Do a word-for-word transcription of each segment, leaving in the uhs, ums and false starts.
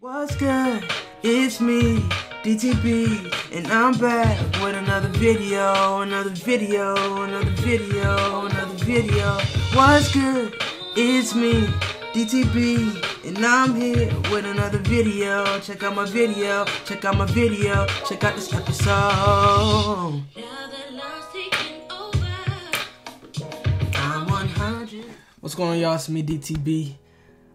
What's good? It's me, D T B, and I'm back with another video, another video, another video, another video. What's good? It's me, D T B, and I'm here with another video. Check out my video, check out my video, check out this episode. I'm one hundred. What's going on, y'all? It's me, D T B.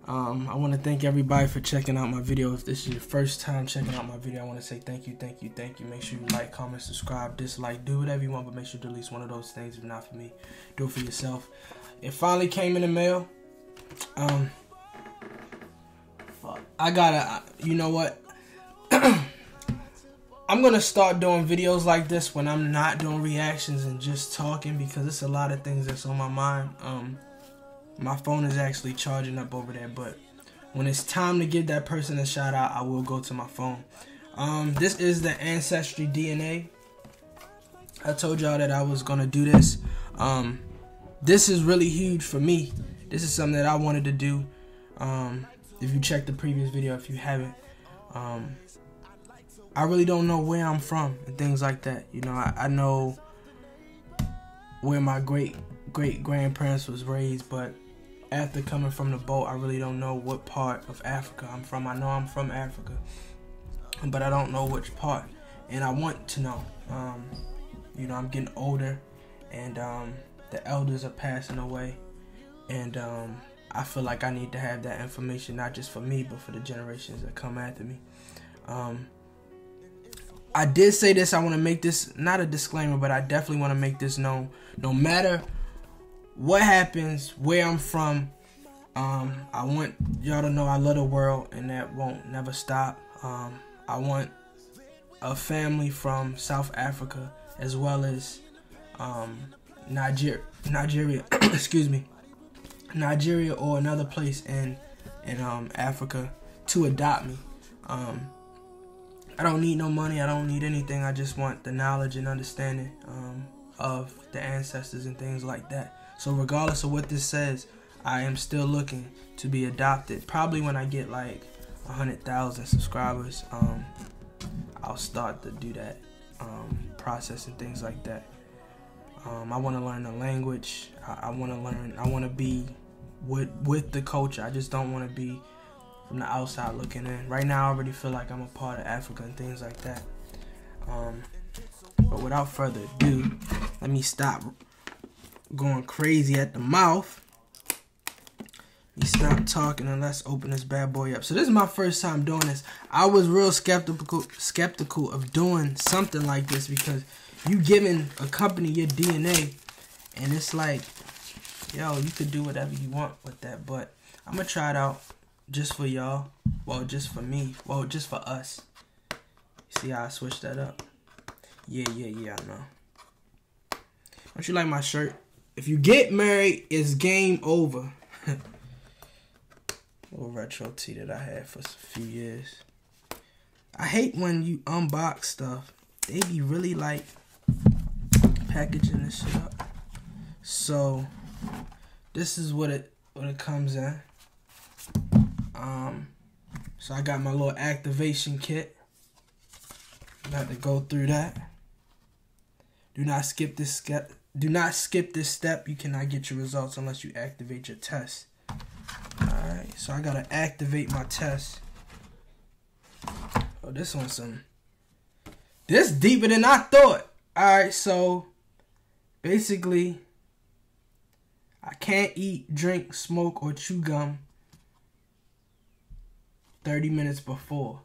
Um, I want to thank everybody for checking out my video. If this is your first time checking out my video, I want to say thank you, thank you, thank you. Make sure you like, comment, subscribe, dislike, do whatever you want, but make sure to do at least one of those things. If not for me, do it for yourself. It finally came in the mail. Um, fuck. I gotta, you know what? I'm gonna start doing videos like this when I'm not doing reactions and just talking, because it's a lot of things that's on my mind. Um... My phone is actually charging up over there, but when it's time to give that person a shout out, I will go to my phone. Um, this is the Ancestry D N A. I told y'all that I was going to do this. Um, this is really huge for me. This is something that I wanted to do. Um, if you check the previous video, if you haven't, um, I really don't know where I'm from and things like that. You know, I, I know where my great, great grandparents was raised, but after coming from the boat, I really don't know what part of Africa I'm from. I know I'm from Africa, but I don't know which part, and I want to know. Um, you know, I'm getting older, and um, the elders are passing away, and um, I feel like I need to have that information, not just for me, but for the generations that come after me. Um, I did say this. I want to make this, not a disclaimer, but I definitely want to make this known. No matter what happens, where I'm from, um, I want y'all to know I love the world, and that won't never stop. Um, I want a family from South Africa, as well as um, Niger Nigeria, excuse me, Nigeria or another place in, in um, Africa to adopt me. Um, I don't need no money. I don't need anything. I just want the knowledge and understanding um, of the ancestors and things like that. So regardless of what this says, I am still looking to be adopted. Probably when I get like one hundred thousand subscribers, um, I'll start to do that um, process and things like that. Um, I want to learn the language. I, I want to learn. I want to be with with the culture. I just don't want to be from the outside looking in. Right now, I already feel like I'm a part of Africa and things like that. Um, but without further ado, let me stop going crazy at the mouth. You stop talking and let's open this bad boy up. So this is my first time doing this. I was real skeptical skeptical of doing something like this, because you giving a company your D N A, and it's like, yo, you could do whatever you want with that. But I'm gonna try it out just for y'all. Well, just for me. Well, just for us. See how I switched that up? Yeah, yeah, yeah. I know. Don't you like my shirt? If you get married, it's game over. Little retro tee that I had for a few years. I hate when you unbox stuff. They be really like packaging this shit up. So this is what it what it comes in. Um, so I got my little activation kit. About to go through that. Do not skip this step. Do not skip this step. You cannot get your results unless you activate your test. Alright, so I gotta activate my test. Oh, this one's some. This deeper than I thought. Alright, so basically, I can't eat, drink, smoke, or chew gum thirty minutes before.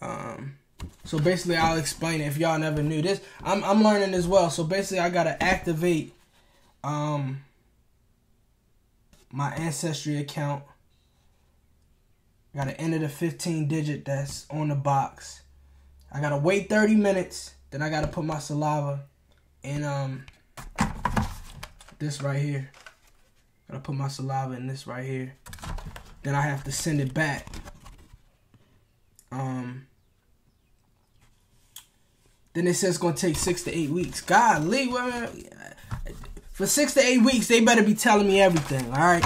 Um... So basically, I'll explain it if y'all never knew this. I'm I'm learning as well. So basically, I gotta activate um my Ancestry account. I gotta enter the fifteen digit that's on the box. I gotta wait thirty minutes. Then I gotta put my saliva in um this right here. Gotta put my saliva in this right here. Then I have to send it back. Um. Then it says it's going to take six to eight weeks. Golly, for six to eight weeks, they better be telling me everything, all right?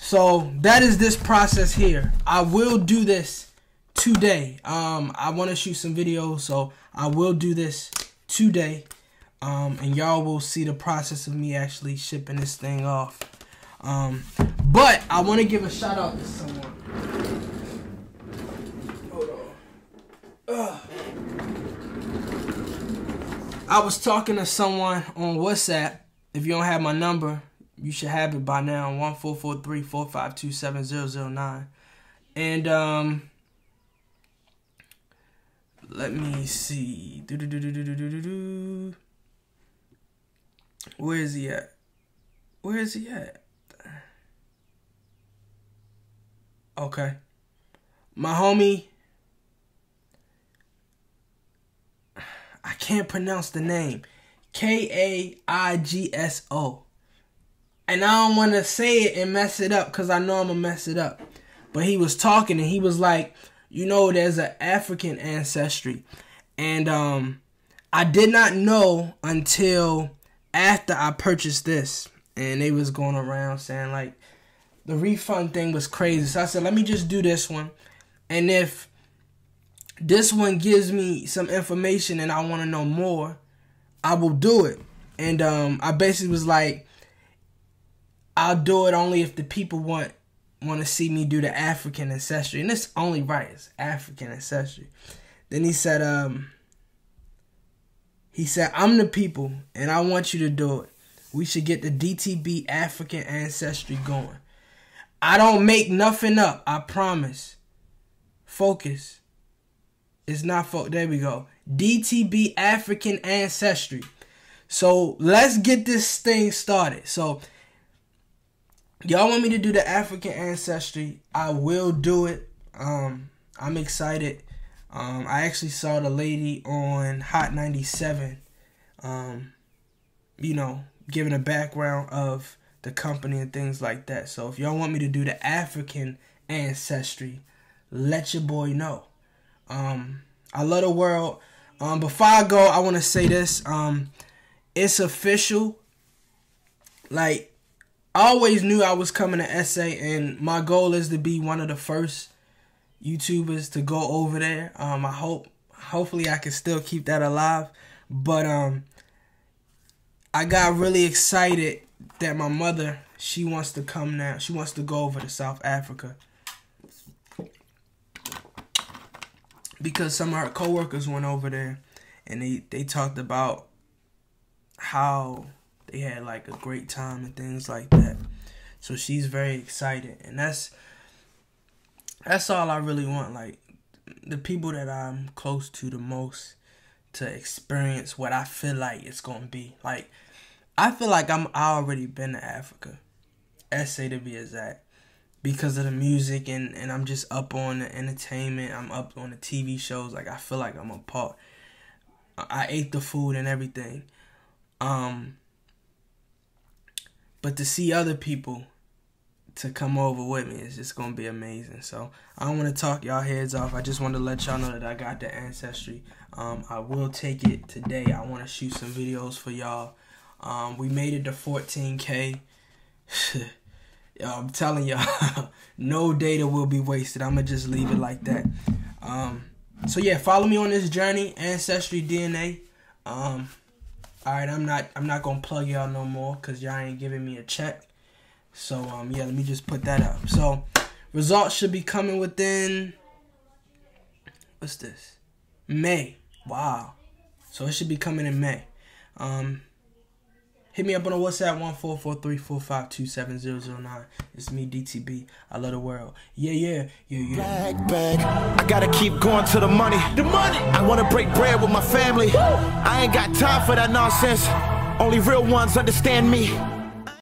So that is this process here. I will do this today. Um, I want to shoot some videos, so I will do this today. Um, and y'all will see the process of me actually shipping this thing off. Um, but I want to give a shout out to someone. Hold on. Ugh. I was talking to someone on WhatsApp. If you don't have my number, you should have it by now. one four four three, four five two, seven zero zero nine. And um, let me see. Do do do do do do do. Where is he at? Where is he at? Okay. My homie. I can't pronounce the name. K A I G S O. And I don't want to say it and mess it up because I know I'm going to mess it up. But he was talking and he was like, you know, there's an African ancestry. And um, I did not know until after I purchased this. And they was going around saying, like, the refund thing was crazy. So I said, let me just do this one. And if this one gives me some information and I want to know more, I will do it. And um, I basically was like, I'll do it only if the people want want to see me do the African ancestry. And it's only right, it's African ancestry. Then he said, um, he said, I'm the people and I want you to do it. We should get the D T B African ancestry going. I don't make nothing up, I promise. Focus. It's not folk. There we go. D T B African Ancestry. So let's get this thing started. So y'all want me to do the African Ancestry. I will do it. Um, I'm excited. Um, I actually saw the lady on Hot ninety-seven, um, you know, giving a background of the company and things like that. So if y'all want me to do the African Ancestry, let your boy know. Um, I love the world. Um, before I go, I want to say this. Um, it's official. Like, I always knew I was coming to S A, and my goal is to be one of the first YouTubers to go over there. Um, I hope, hopefully I can still keep that alive. But, um, I got really excited that my mother, she wants to come now. She wants to go over to South Africa, because some of our coworkers went over there and they, they talked about how they had like a great time and things like that. So she's very excited. And that's that's all I really want. Like, the people that I'm close to the most to experience what I feel like it's going to be. Like, I feel like I'm, I already been to Africa. S A to be exact. Because of the music, and, and I'm just up on the entertainment. I'm up on the T V shows. Like, I feel like I'm a part. I ate the food and everything. Um, but to see other people to come over with me is just going to be amazing. So I don't want to talk y'all heads off. I just wanted to let y'all know that I got the Ancestry. Um, I will take it today. I want to shoot some videos for y'all. Um, we made it to fourteen K. I'm telling y'all, no data will be wasted. I'm going to just leave it like that. Um, so, yeah, follow me on this journey, Ancestry D N A. Um, all right, I'm not I'm not going to plug y'all no more because y'all ain't giving me a check. So, um, yeah, let me just put that up. So, results should be coming within, what's this? May. Wow. So, it should be coming in May. Um Hit me up on the WhatsApp, one four four three, four five two, seven zero zero nine. It's me, D T B. I love the world. Yeah, yeah, yeah, yeah. Black bag. I gotta keep going to the money. The money. I wanna break bread with my family. Woo. I ain't got time for that nonsense. Only real ones understand me.